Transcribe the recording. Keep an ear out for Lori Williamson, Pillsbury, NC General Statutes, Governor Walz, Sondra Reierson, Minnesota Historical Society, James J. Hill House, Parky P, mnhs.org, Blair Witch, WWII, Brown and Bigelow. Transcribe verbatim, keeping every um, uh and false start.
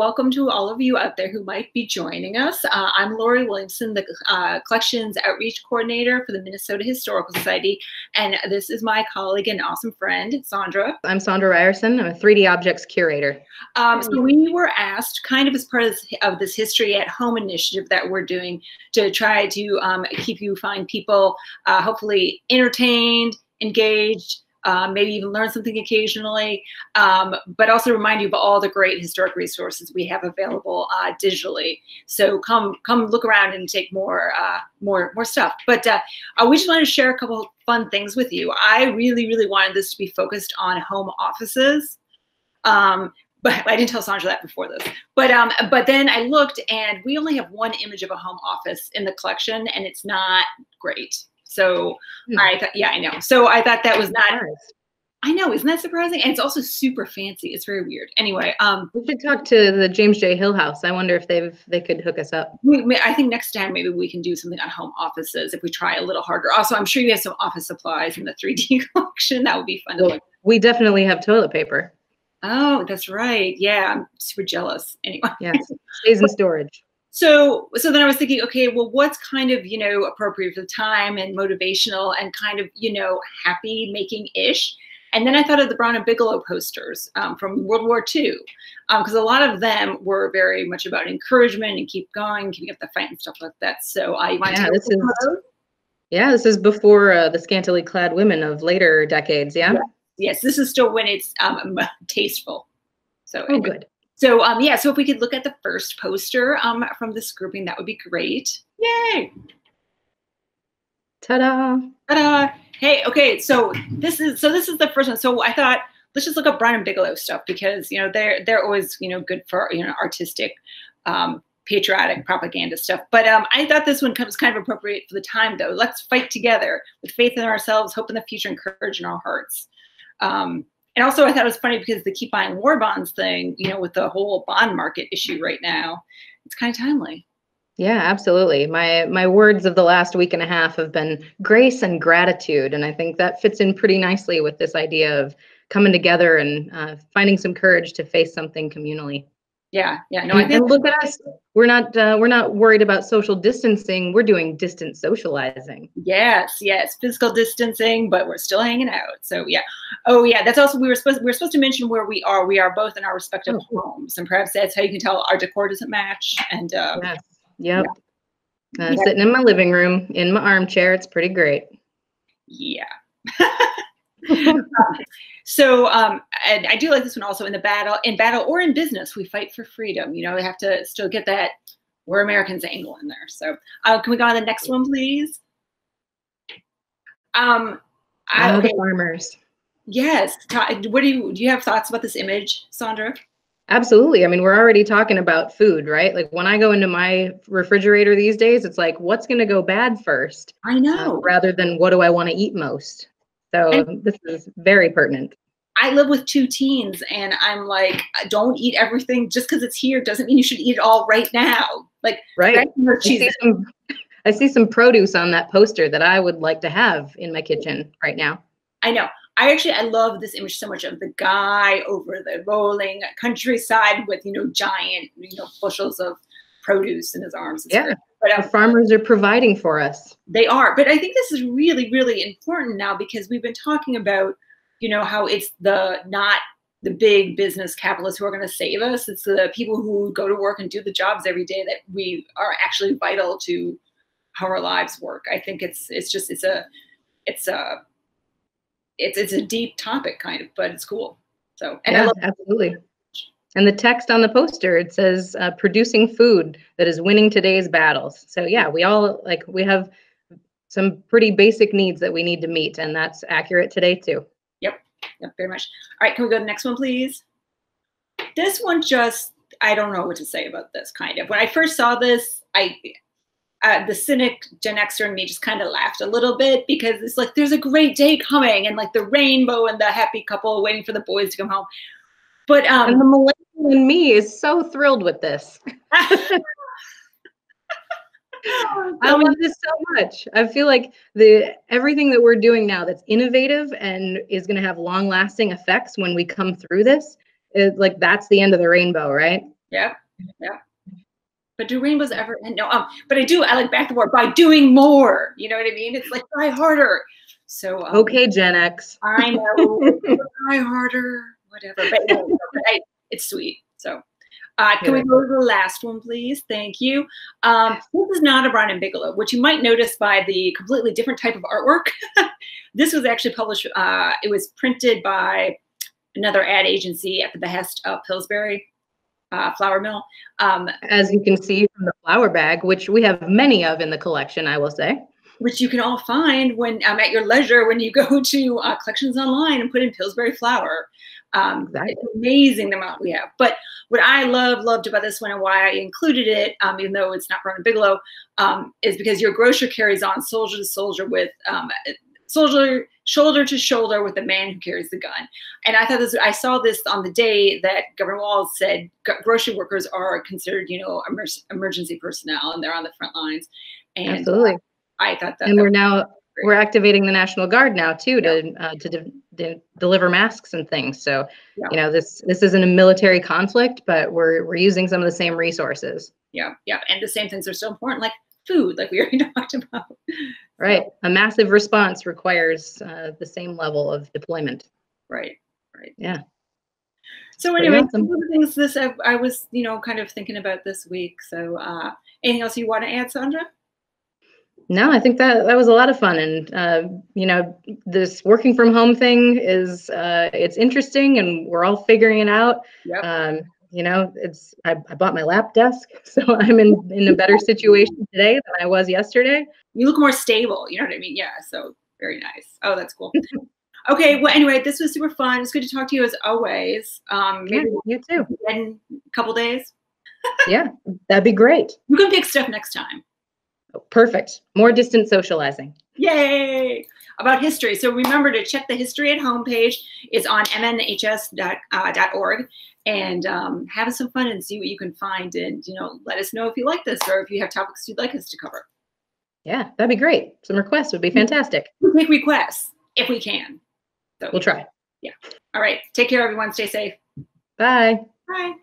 welcome to all of you out there who might be joining us. Uh, I'm Lori Williamson, the uh, Collections Outreach Coordinator for the Minnesota Historical Society, and this is my colleague and awesome friend, Sondra. I'm Sondra Reierson. I'm a three D Objects Curator. Um, so we were asked, kind of as part of this, of this History at Home initiative that we're doing, to try to um, keep you fine people uh, hopefully entertained, engaged, Uh, maybe even learn something occasionally, um, but also remind you of all the great historic resources we have available uh, digitally. So come, come look around and take more, uh, more, more stuff. But uh, we just want to share a couple of fun things with you. I really, really wanted this to be focused on home offices. Um, But I didn't tell Sondra that before this. But um, but then I looked, and we only have one image of a home office in the collection, and it's not great. So mm. I thought, yeah, I know. So I thought that was not. Nice. I know, isn't that surprising? And it's also super fancy. It's very weird. Anyway, um, we should talk to the James J. Hill House. I wonder if they've they could hook us up. We, I think next time maybe we can do something on home offices if we try a little harder. Also, I'm sure you have some office supplies in the three D collection. That would be fun. Well, to look. We definitely have toilet paper. Oh, that's right. Yeah, I'm super jealous. Anyway, yeah, stays in storage. So, so then I was thinking, okay, well, what's kind of you know appropriate for the time and motivational and kind of you know happy making ish. And then I thought of the Brown and Bigelow posters um, from World War Two, because um, a lot of them were very much about encouragement and keep going, keeping up the fight and stuff like that. So I want yeah, to this is, yeah, this is before uh, the scantily clad women of later decades. Yeah. yeah. Yes, this is still when it's um, tasteful. So oh, good. So um, yeah, so if we could look at the first poster um, from this grouping, that would be great. Yay! Ta-da! Ta-da! Hey, okay. So this is so this is the first one. So I thought let's just look up Brown and Bigelow stuff because you know they're they're always you know good for you know artistic, um, patriotic propaganda stuff. But um, I thought this one was kind of appropriate for the time though. Let's fight together with faith in ourselves, hope in the future, and courage in our hearts. Um, and also I thought it was funny because the keep buying war bonds thing, you know, with the whole bond market issue right now, it's kind of timely. Yeah, absolutely. My, my words of the last week and a half have been grace and gratitude. And I think that fits in pretty nicely with this idea of coming together and uh, finding some courage to face something communally. Yeah. Yeah. No, I think look at us. We're not, uh, we're not worried about social distancing. We're doing distant socializing. Yes. Yes. Physical distancing, but we're still hanging out. So yeah. Oh yeah. That's also, we were supposed, we were supposed to mention where we are. We are both in our respective oh, cool. homes, and perhaps that's how you can tell our decor doesn't match. And, uh, yes. yep. Yeah. Uh, yeah. Sitting in my living room in my armchair. It's pretty great. Yeah. um, so um and I do like this one also. In the battle in battle or in business, we fight for freedom. You know, we have to still get that we're Americans angle in there. So uh, can we go on to the next one, please? Um I, okay. Farmers. Yes. What do you do you have thoughts about this image, Sondra? Absolutely. I mean, we're already talking about food, right? Like when I go into my refrigerator these days, it's like what's gonna go bad first? I know. Uh, rather than what do I want to eat most. So and this is very pertinent. I live with two teens, and I'm like, don't eat everything just because it's here doesn't mean you should eat it all right now. Like, right? I see, some, I see some produce on that poster that I would like to have in my kitchen right now. I know. I actually I love this image so much of the guy over the rolling countryside with you know giant you know bushels of produce in his arms. It's yeah. Great. But our farmers are providing for us. They are. But I think this is really, really important now because we've been talking about, you know, how it's the not the big business capitalists who are going to save us. It's the people who go to work and do the jobs every day that we are actually vital to how our lives work. I think it's it's just it's a it's a it's it's a deep topic kind of, but it's cool. So and yeah, I love absolutely. And the text on the poster, it says, uh, producing food that is winning today's battles. So yeah, we all, like, we have some pretty basic needs that we need to meet, and that's accurate today too. Yep, yep, very much. All right, can we go to the next one, please? This one just, I don't know what to say about this, kind of. When I first saw this, I, uh, the cynic Gen Xer in me just kind of laughed a little bit because it's like, there's a great day coming, and like the rainbow and the happy couple waiting for the boys to come home. But um, and the millennial in me is so thrilled with this. I love this so much. I feel like the everything that we're doing now that's innovative and is going to have long-lasting effects when we come through this, is like that's the end of the rainbow, right? Yeah, yeah. But Doreen was ever, and no, um, but I do, I like back the board by doing more. You know what I mean? It's like try harder. So um, okay, Gen X. I know. Try harder, whatever. But, you know, but I, it's sweet. So uh, can we go to the last one, please? Thank you. Um, this is not a Brown and Bigelow, which you might notice by the completely different type of artwork. This was actually published. Uh, it was printed by another ad agency at the behest of Pillsbury uh, Flour Mill. Um, As you can see from the flour bag, which we have many of in the collection, I will say. Which you can all find when um, at your leisure when you go to uh, collections online and put in Pillsbury Flour. Um, exactly. It's amazing the amount we have. But what I love, loved about this one and why I included it, um, even though it's not Brown and Bigelow, um, is because your grocer carries on soldier to soldier with um, soldier shoulder to shoulder with the man who carries the gun. And I thought this, I saw this on the day that Governor Walz said grocery workers are considered, you know, emer emergency personnel, and they're on the front lines. And absolutely. I thought that. And that we're now great. We're activating the National Guard now too to yeah. uh, to de de deliver masks and things. So yeah. you know, this this isn't a military conflict, but we're we're using some of the same resources. Yeah, yeah, and the same things are so important, like food, like we already talked about. Right. So. A massive response requires uh, the same level of deployment. Right. Right. Yeah. So anyway, awesome. Some of the things this I, I was, you know, kind of thinking about this week. So uh, anything else you want to add, Sondra? No, I think that that was a lot of fun. And, uh, you know, this working from home thing is uh, it's interesting and we're all figuring it out. Yep. Um, you know, it's I, I bought my lap desk, so I'm in, in a better situation today than I was yesterday. You look more stable. You know what I mean? Yeah. So very nice. Oh, that's cool. Okay. Well, anyway, this was super fun. It's good to talk to you as always. Um, maybe yeah, you too. In a couple days. Yeah, that'd be great. You can pick stuff next time. Oh, perfect. More distant socializing. Yay. About history. So remember to check the history at homepage. It's on m n h s dot org. And um, have some fun and see what you can find. And, you know, let us know if you like this or if you have topics you'd like us to cover. Yeah, that'd be great. Some requests would be fantastic. We'll take requests if we can. So, we'll try. Yeah. All right. Take care, everyone. Stay safe. Bye. Bye.